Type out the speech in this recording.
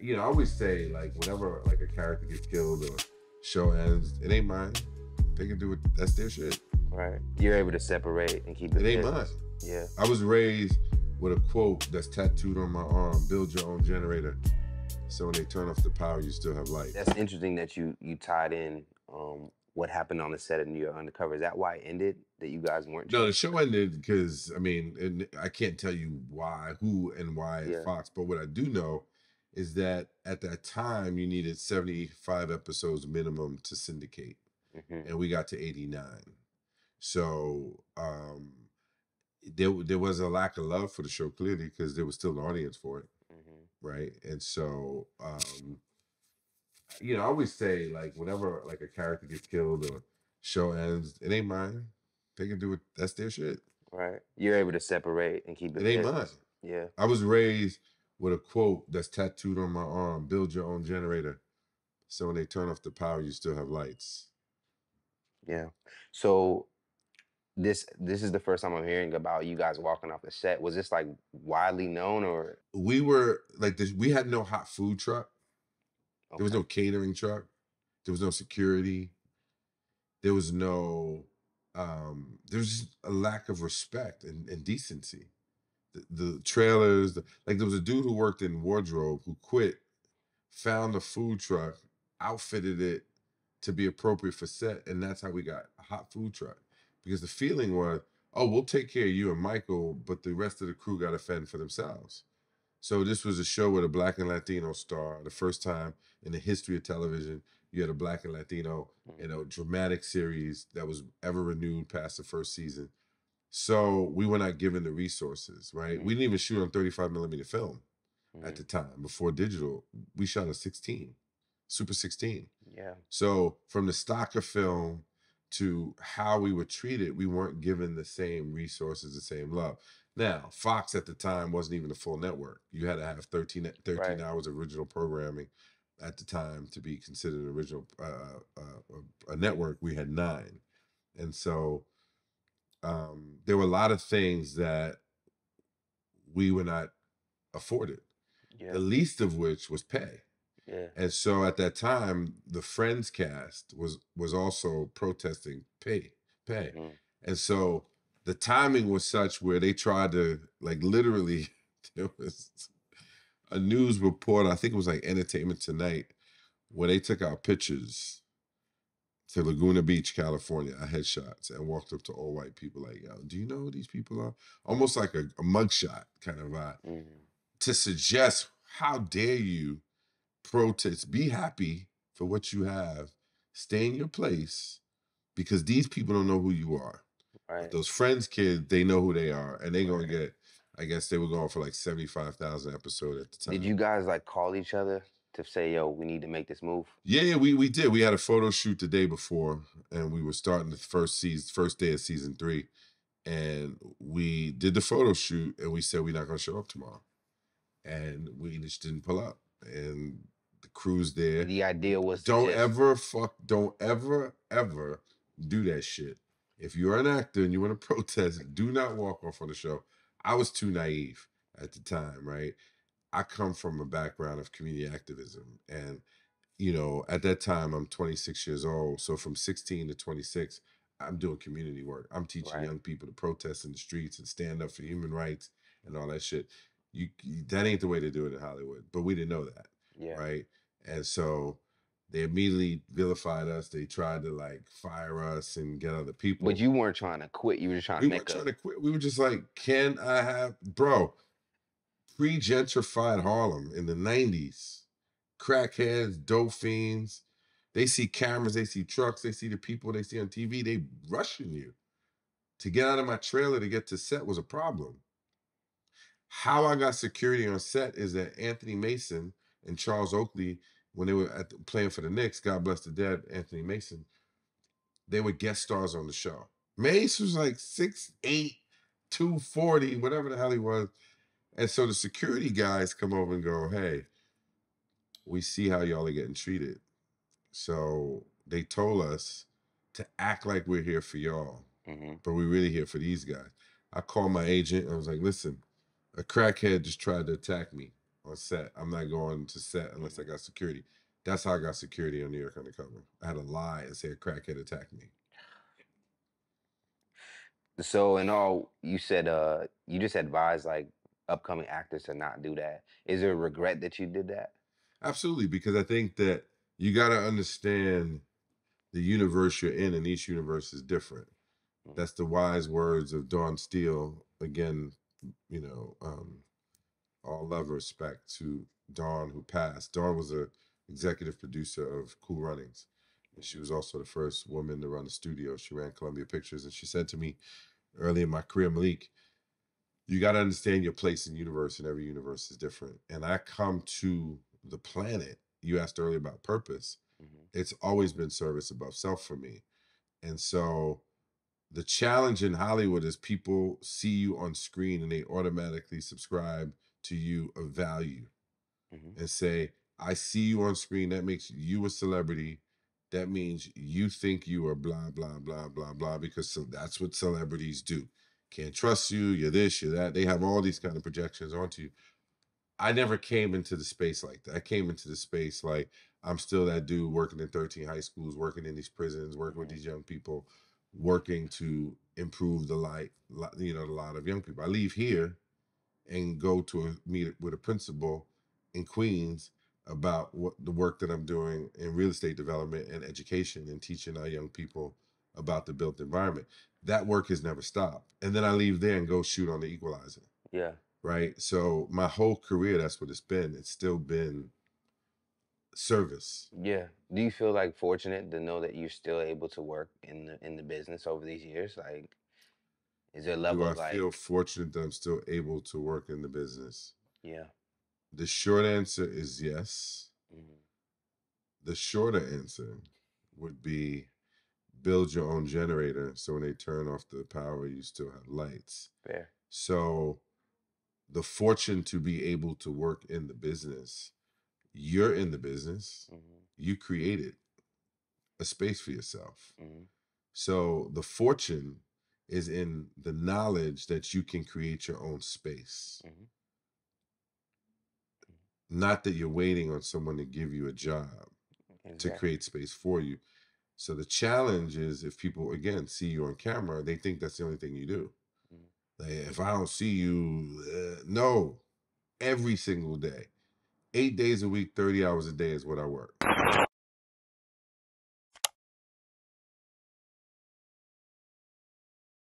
you know, I always say, like, whenever like a character gets killed or show ends, it ain't mine. They can do it. That's their shit. Right. You're able to separate and keep it. It ain't mine. Yeah. I was raised with a quote that's tattooed on my arm: "Build your own generator." So when they turn off the power, you still have light. That's interesting that you tied in what happened on the set of New York Undercover. Is that why it ended? That you guys weren't? No, the show ended because, I mean, and I can't tell you why, who, and why at Fox. But what I do know is that at that time you needed 75 episodes minimum to syndicate, and we got to 89. So there was a lack of love for the show, clearly, because there was still an audience for it. Right. And so, you know, I always say, like, whenever like a character gets killed or show ends, it ain't mine. They can do it. That's their shit. Right. You're able to separate and keep it. It ain't mine. Yeah. I was raised with a quote that's tattooed on my arm: "Build your own generator." So when they turn off the power, you still have lights. Yeah. So this is the first time I'm hearing about you guys walking off the set. Was this like widely known, or? We were like this. We had no hot food truck. Okay. There was no catering truck. There was no security. There was no, there was just a lack of respect and decency. The trailers, like, there was a dude who worked in wardrobe who quit, found a food truck, outfitted it to be appropriate for set, and that's how we got a hot food truck. Because the feeling was, oh, we'll take care of you and Michael, but the rest of the crew got to fend for themselves. So this was a show with a Black and Latino star, the first time in the history of television you had a Black and Latino, you know, dramatic series that was ever renewed past the first season. So we were not given the resources, right? We didn't even shoot on 35 millimeter film at the time. Before digital, we shot on 16, Super 16. Yeah. So from the stock of film to how we were treated, we weren't given the same resources, the same love. Now, Fox at the time wasn't even a full network. You had to have 13 hours of original programming at the time to be considered an original a network. We had 9. And so there were a lot of things that we were not afforded, the least of which was pay. And so at that time, the Friends cast was also protesting pay. And so the timing was such where they tried to, like, literally, there was a news report, I think it was like Entertainment Tonight, where they took our pictures to Laguna Beach, California, our headshots, and walked up to all white people like, yo, do you know who these people are? Almost like a mugshot kind of vibe. To suggest, how dare you protest, be happy for what you have, stay in your place, because these people don't know who you are. Right. Those Friends kids, they know who they are, and they're going to get, I guess they were going for like 75,000 episodes at the time. Did you guys like call each other to say, yo, we need to make this move? Yeah, we did. We had a photo shoot the day before, and we were starting the first day of season 3. And we did the photo shoot, and we said, we're not going to show up tomorrow. And we just didn't pull up. And the crew's there. The idea was, don't ever do that shit. If you're an actor and you want to protest, do not walk off on the show. I was too naive at the time, right? I come from a background of community activism. And, you know, at that time, I'm 26 years old. So from 16 to 26, I'm doing community work. I'm teaching young people to protest in the streets and stand up for human rights and all that shit. That ain't the way to do it in Hollywood. But we didn't know that, right? And so they immediately vilified us. They tried to, like, fire us and get other people. But you weren't trying to quit. You were just trying to make up. We weren't trying to quit. We were just like, can I have... Bro, pre-gentrified Harlem in the 90s, crackheads, dope fiends, they see cameras, they see trucks, they see the people they see on TV, they rushing you. To get out of my trailer to get to set was a problem. How I got security on set is that Anthony Mason and Charles Oakley, when they were playing for the Knicks, God bless the dead, Anthony Mason, they were guest stars on the show. Mace was like 6'8", 240, whatever the hell he was. And so the security guys come over and go, hey, we see how y'all are getting treated. So they told us to act like we're here for y'all, but we're really here for these guys. I called my agent. I was like, listen, a crackhead just tried to attack me on set. I'm not going to set unless I got security. That's how I got security on New York Undercover. I had to lie and say a crackhead attacked me. So in all, you said you just advised like upcoming actors to not do that. Is there a regret that you did that? Absolutely, because I think that you got to understand the universe you're in, and each universe is different. That's the wise words of Dawn Steele. Again, you know, all love and respect to Dawn, who passed. Dawn was an executive producer of Cool Runnings. And she was also the first woman to run a studio. She ran Columbia Pictures. And she said to me early in my career, Malik, you got to understand your place in the universe, and every universe is different. And I come to the planet. You asked earlier about purpose. Mm-hmm. It's always been service above self for me. And so the challenge in Hollywood is people see you on screen and they automatically subscribe to you of value, mm-hmm. and say, I see you on screen. That makes you a celebrity. That means you think you are blah, blah, blah, blah, blah, because that's what celebrities do. Can't trust you. You're this, you're that. They have all these kind of projections onto you. I never came into the space like that. I came into the space like, I'm still that dude working in 13 high schools, working in these prisons, working with these young people, working to improve the life, you know, a lot of young people. I leave here and go to a meet with a principal in Queens about what the work that I'm doing in real estate development and education and teaching our young people about the built environment. That work has never stopped. And then I leave there and go shoot on The Equalizer. Yeah. Right? So my whole career, that's what it's been. It's still been service. Yeah. Do you feel like fortunate to know that you're still able to work in the business over these years? Like, is there a level of like... Do I feel fortunate that I'm still able to work in the business? Yeah. The short answer is yes. Mm-hmm. The shorter answer would be build your own generator so when they turn off the power, you still have lights. Fair. So the fortune to be able to work in the business, you're in the business, mm-hmm. you created a space for yourself. Mm-hmm. So the fortune is in the knowledge that you can create your own space. Mm-hmm. Not that you're waiting on someone to give you a job, exactly. to create space for you. So the challenge is if people, again, see you on camera, they think that's the only thing you do. Mm-hmm. Like, if I don't see you, no. Every single day. 8 days a week, 30 hours a day is what I work.